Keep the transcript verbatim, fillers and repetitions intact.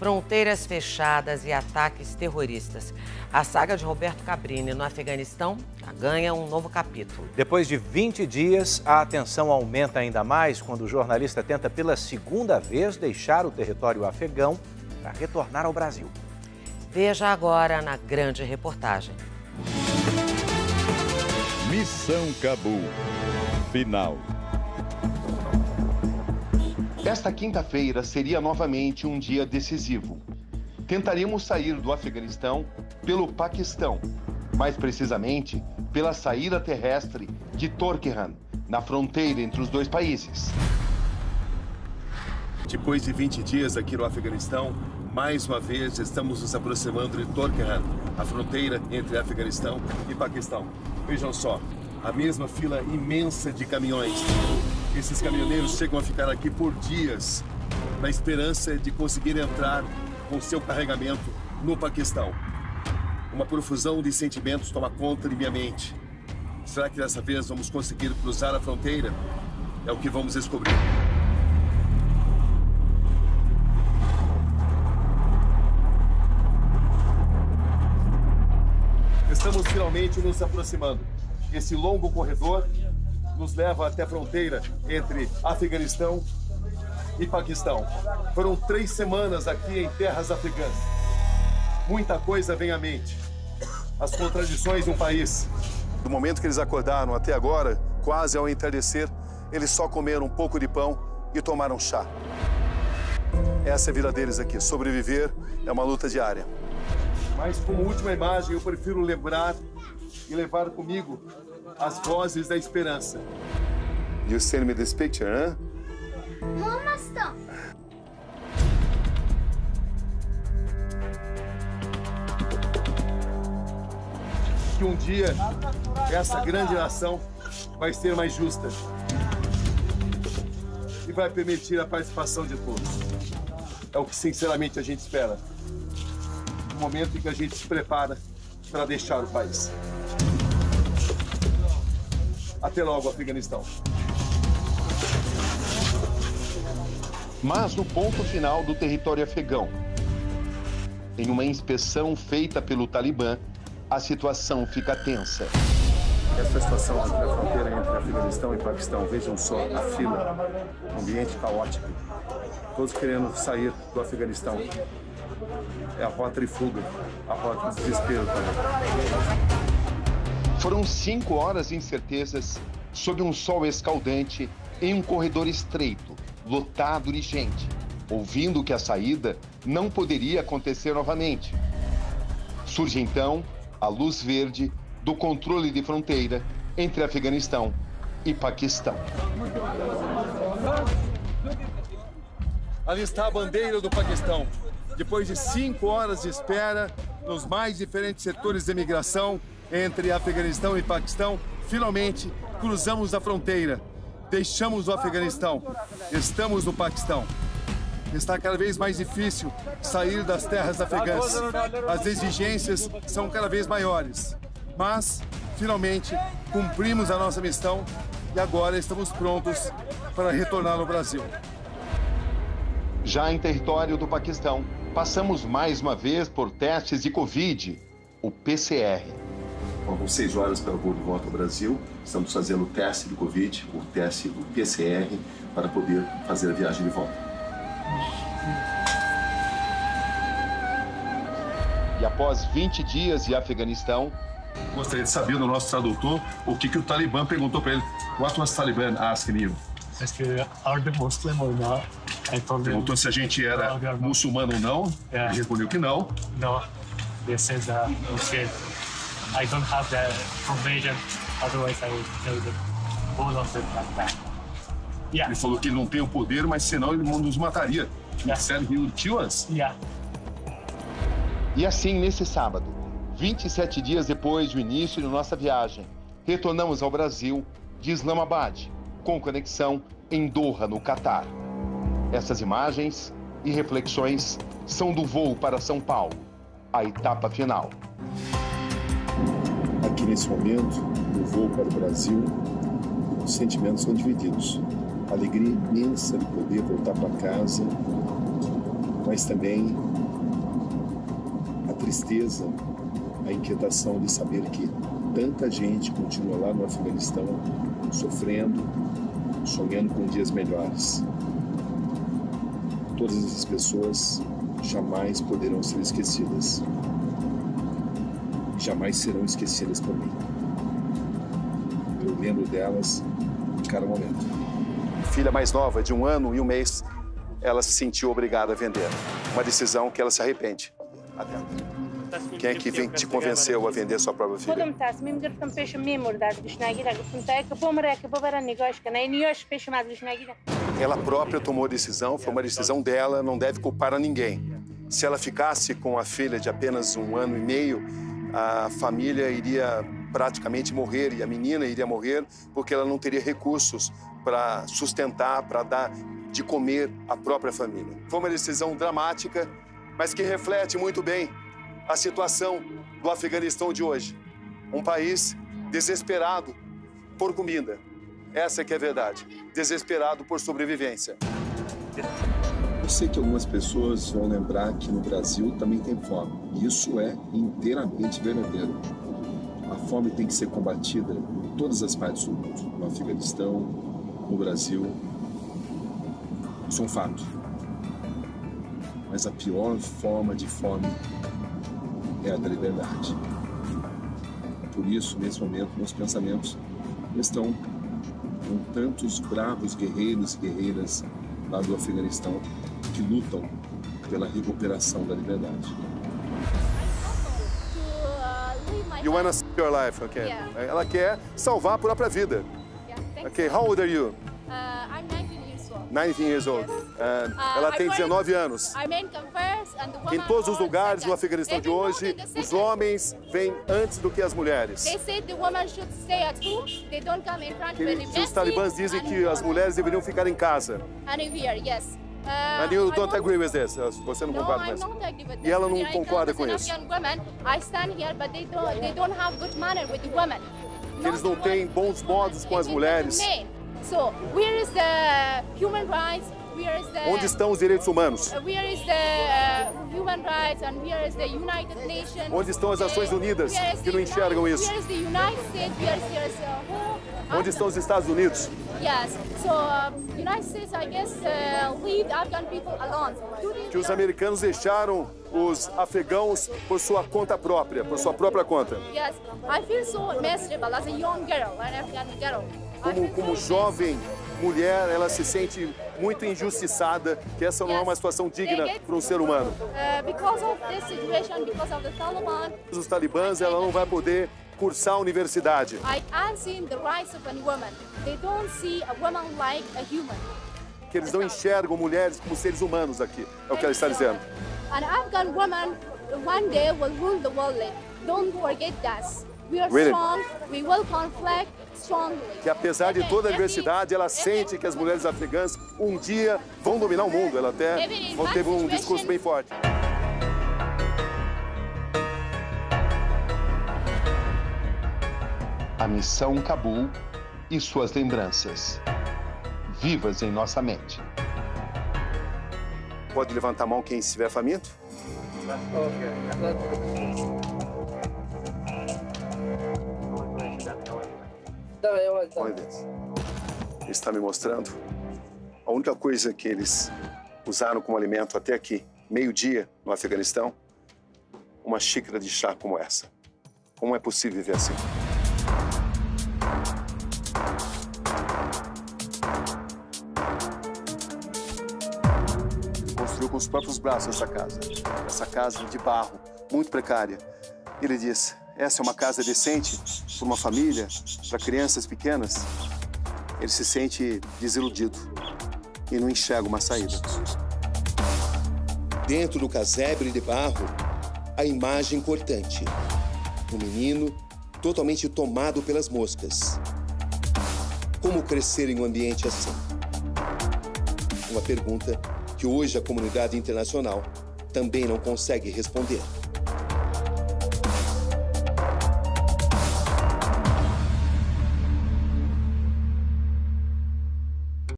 fronteiras fechadas e ataques terroristas. A saga de Roberto Cabrini no Afeganistão ganha um novo capítulo. Depois de vinte dias, a atenção aumenta ainda mais quando o jornalista tenta pela segunda vez deixar o território afegão para retornar ao Brasil. Veja agora na grande reportagem. Missão Cabul. Final. Esta quinta-feira seria novamente um dia decisivo. Tentaremos sair do Afeganistão pelo Paquistão, mais precisamente pela saída terrestre de Torkham, na fronteira entre os dois países. Depois de vinte dias aqui no Afeganistão, mais uma vez estamos nos aproximando de Torkham, a fronteira entre Afeganistão e Paquistão. Vejam só, a mesma fila imensa de caminhões. Esses caminhoneiros chegam a ficar aqui por dias, na esperança de conseguir entrar com seu carregamento no Paquistão. Uma profusão de sentimentos toma conta de minha mente. Será que dessa vez vamos conseguir cruzar a fronteira? É o que vamos descobrir. Estamos finalmente nos aproximando. Esse longo corredor nos leva até a fronteira entre Afeganistão e Paquistão. Foram três semanas aqui em terras afegãs. Muita coisa vem à mente. As contradições de um país. Do momento que eles acordaram até agora, quase ao entardecer, eles só comeram um pouco de pão e tomaram chá. Essa é a vida deles aqui. Sobreviver é uma luta diária. Mas como última imagem, eu prefiro lembrar e levar comigo as vozes da esperança. You send me this picture, huh? Mama, stop. Que um dia essa grande nação vai ser mais justa e vai permitir a participação de todos. É o que sinceramente a gente espera. Momento em que a gente se prepara para deixar o país. Até logo, Afeganistão. Mas no ponto final do território afegão, em uma inspeção feita pelo Talibã, a situação fica tensa. Essa situação aqui na fronteira entre Afeganistão e Paquistão, vejam só a fila, um ambiente caótico, todos querendo sair do Afeganistão. É a rota de fuga, a rota de desespero também. Foram cinco horas de incertezas, sob um sol escaldante, em um corredor estreito, lotado de gente, ouvindo que a saída não poderia acontecer novamente. Surge então a luz verde do controle de fronteira entre Afeganistão e Paquistão. Ali está a bandeira do Paquistão. Depois de cinco horas de espera, nos mais diferentes setores de imigração entre Afeganistão e Paquistão, finalmente cruzamos a fronteira. Deixamos o Afeganistão. Estamos no Paquistão. Está cada vez mais difícil sair das terras afegãs. As exigências são cada vez maiores. Mas, finalmente, cumprimos a nossa missão e agora estamos prontos para retornar ao Brasil. Já em território do Paquistão, passamos mais uma vez por testes de Covid, o P C R. Faltam seis horas para o voo de volta ao Brasil. Estamos fazendo o teste de Covid, o teste do P C R, para poder fazer a viagem de volta. E após vinte dias de Afeganistão, gostaria de saber do nosso tradutor o que, que o Talibã perguntou para ele. What was Taliban asking you? Are the Muslim or not? Perguntou se a gente era muçulmano ou não, ele respondeu que não. No, they said that I don't have the information, otherwise I would tell them all of them like that. Ele falou que não tem o poder, mas senão ele nos mataria. He said he would kill us. E assim, nesse sábado, vinte e sete dias depois do início de nossa viagem, retornamos ao Brasil de Islamabad, com conexão em Doha, no Qatar. Essas imagens e reflexões são do voo para São Paulo, a etapa final. Aqui nesse momento, no voo para o Brasil, os sentimentos são divididos. Alegria imensa de poder voltar para casa, mas também a tristeza, a inquietação de saber que tanta gente continua lá no Afeganistão, sofrendo, sonhando com dias melhores. Todas essas pessoas jamais poderão ser esquecidas. Jamais serão esquecidas por mim. Eu lembro delas em cada momento. Filha mais nova, de um ano e um mês, ela se sentiu obrigada a vender. Uma decisão que ela se arrepende. Até. Quem é que vem, te convenceu a vender sua própria filha? Ela própria tomou a decisão, foi uma decisão dela, não deve culpar a ninguém. Se ela ficasse com a filha de apenas um ano e meio, a família iria praticamente morrer e a menina iria morrer porque ela não teria recursos para sustentar, para dar de comer à própria família. Foi uma decisão dramática, mas que reflete muito bem a situação do Afeganistão de hoje. Um país desesperado por comida. Essa que é a verdade. Desesperado por sobrevivência. Eu sei que algumas pessoas vão lembrar que no Brasil também tem fome. Isso é inteiramente verdadeiro. A fome tem que ser combatida em todas as partes do mundo. No Afeganistão, no Brasil. Isso é um fato. Mas a pior forma de fome é a da liberdade. Por isso, nesse momento, meus pensamentos estão com tantos bravos guerreiros e guerreiras lá do Afeganistão que lutam pela recuperação da liberdade. You wanna save your life, okay? Yeah. Ela quer salvar a própria vida. Yeah, okay, how old are you? Uh, I'm nineteen years old. nineteen years old. Yes. Uh, ela uh, tem dezenove anos. Em todos os lugares do Afeganistão de hoje, os homens vêm antes do que as mulheres. Os talibãs dizem que as mulheres deveriam ficar em casa. And you don't agree with this? Você não concorda com isso? E ela não concorda com isso. Eles não têm bons modos com as mulheres. Onde estão os direitos humanos? Onde estão as Nações Unidas que não enxergam isso? Onde estão os Estados Unidos? Que os americanos deixaram os afegãos por sua conta própria, por sua própria conta. Como, como jovem mulher, ela se sente muito injustiçada, que essa não é uma situação digna para um ser humano. Os talibãs, ela não vai poder cursar a universidade. Que eles não enxergam mulheres como seres humanos aqui, é o que ela está dizendo. Que apesar de toda a adversidade, ela sente que as mulheres afegãs um dia vão dominar o mundo. Ela até teve um discurso bem forte. A missão Cabul e suas lembranças, vivas em nossa mente. Pode levantar a mão quem estiver faminto? Olha, ele está me mostrando a única coisa que eles usaram como alimento até aqui, meio-dia no Afeganistão, uma xícara de chá como essa. Como é possível viver assim? Ele construiu com os próprios braços essa casa, essa casa de barro, muito precária. Ele disse: essa é uma casa decente para uma família, para crianças pequenas. Ele se sente desiludido e não enxerga uma saída. Dentro do casebre de barro, a imagem cortante. Um menino totalmente tomado pelas moscas. Como crescer em um ambiente assim? Uma pergunta que hoje a comunidade internacional também não consegue responder.